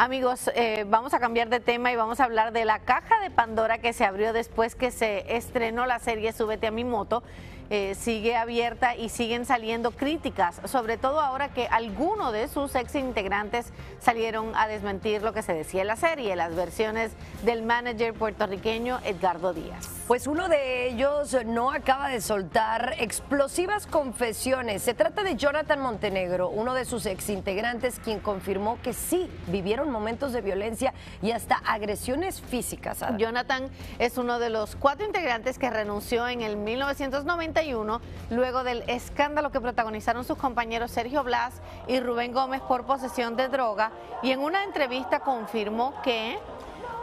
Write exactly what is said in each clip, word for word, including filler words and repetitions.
Amigos, eh, vamos a cambiar de tema y vamos a hablar de la caja de Pandora que se abrió después que se estrenó la serie Súbete a mi moto. Eh, sigue abierta y siguen saliendo críticas, sobre todo ahora que algunos de sus ex integrantes salieron a desmentir lo que se decía en la serie, las versiones del manager puertorriqueño Edgardo Díaz. Pues uno de ellos no acaba de soltar explosivas confesiones. Se trata de Jonathan Montenegro, uno de sus ex integrantes, quien confirmó que sí vivieron momentos de violencia y hasta agresiones físicas. Adam. Jonathan es uno de los cuatro integrantes que renunció en el mil novecientos noventa luego del escándalo que protagonizaron sus compañeros Sergio Blas y Rubén Gómez por posesión de droga, y en una entrevista confirmó que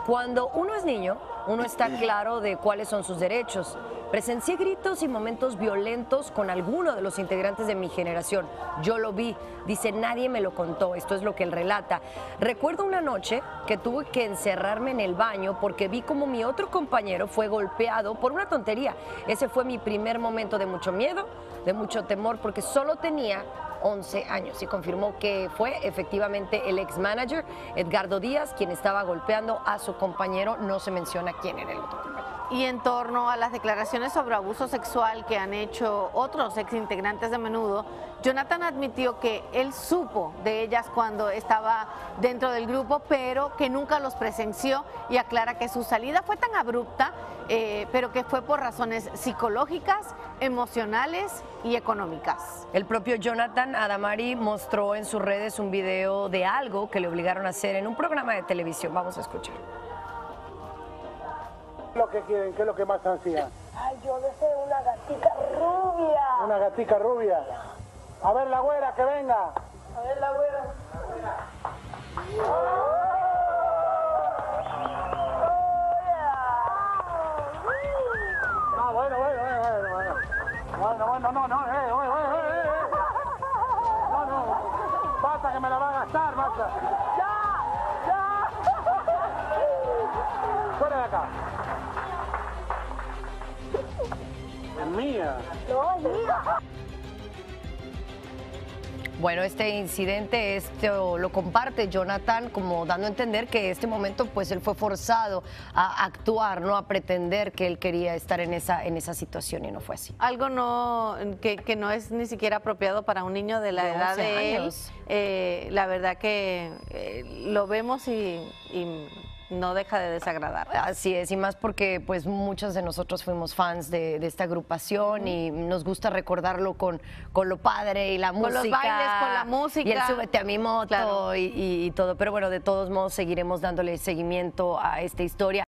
cuando uno es niño, uno está claro de cuáles son sus derechos. Presencié gritos y momentos violentos con alguno de los integrantes de mi generación. Yo lo vi, dice, nadie me lo contó, esto es lo que él relata. Recuerdo una noche que tuve que encerrarme en el baño porque vi como mi otro compañero fue golpeado por una tontería. Ese fue mi primer momento de mucho miedo, de mucho temor, porque solo tenía once años, y confirmó que fue efectivamente el ex manager Edgardo Díaz quien estaba golpeando a su compañero. No se menciona quién era el otro compañero. Y en torno a las declaraciones sobre abuso sexual que han hecho otros ex integrantes de Menudo, Jonathan admitió que él supo de ellas cuando estaba dentro del grupo, pero que nunca los presenció, y aclara que su salida fue tan abrupta, eh, pero que fue por razones psicológicas, emocionales y económicas. El propio Jonathan Adamari mostró en sus redes un video de algo que le obligaron a hacer en un programa de televisión. Vamos a escuchar. ¿Qué es lo que quieren? ¿Qué es lo que más ansían? Ay, yo deseo una gatica rubia. ¿Una gatica rubia? A ver la güera, que venga. A ver la güera. No, bueno, bueno, bueno, bueno. Bueno, bueno, no, no, eh, bueno, bueno, eh, eh. No, no. Basta que me la va a gastar, basta. ¡Ya! ¡Ya! Fuera de acá. Mía. Bueno, este incidente este, lo comparte Jonathan como dando a entender que en este momento pues él fue forzado a actuar, no a pretender que él quería estar en esa, en esa situación, y no fue así. Algo no que, que no es ni siquiera apropiado para un niño de la de edad de años. Él, eh, la verdad que eh, lo vemos y... y no deja de desagradar. Así es, y más porque pues muchos de nosotros fuimos fans de, de esta agrupación y nos gusta recordarlo con, con lo padre y la con música. Con los bailes, con la música. Y el Súbete a mi moto, claro. y, y, y todo. Pero bueno, de todos modos seguiremos dándole seguimiento a esta historia.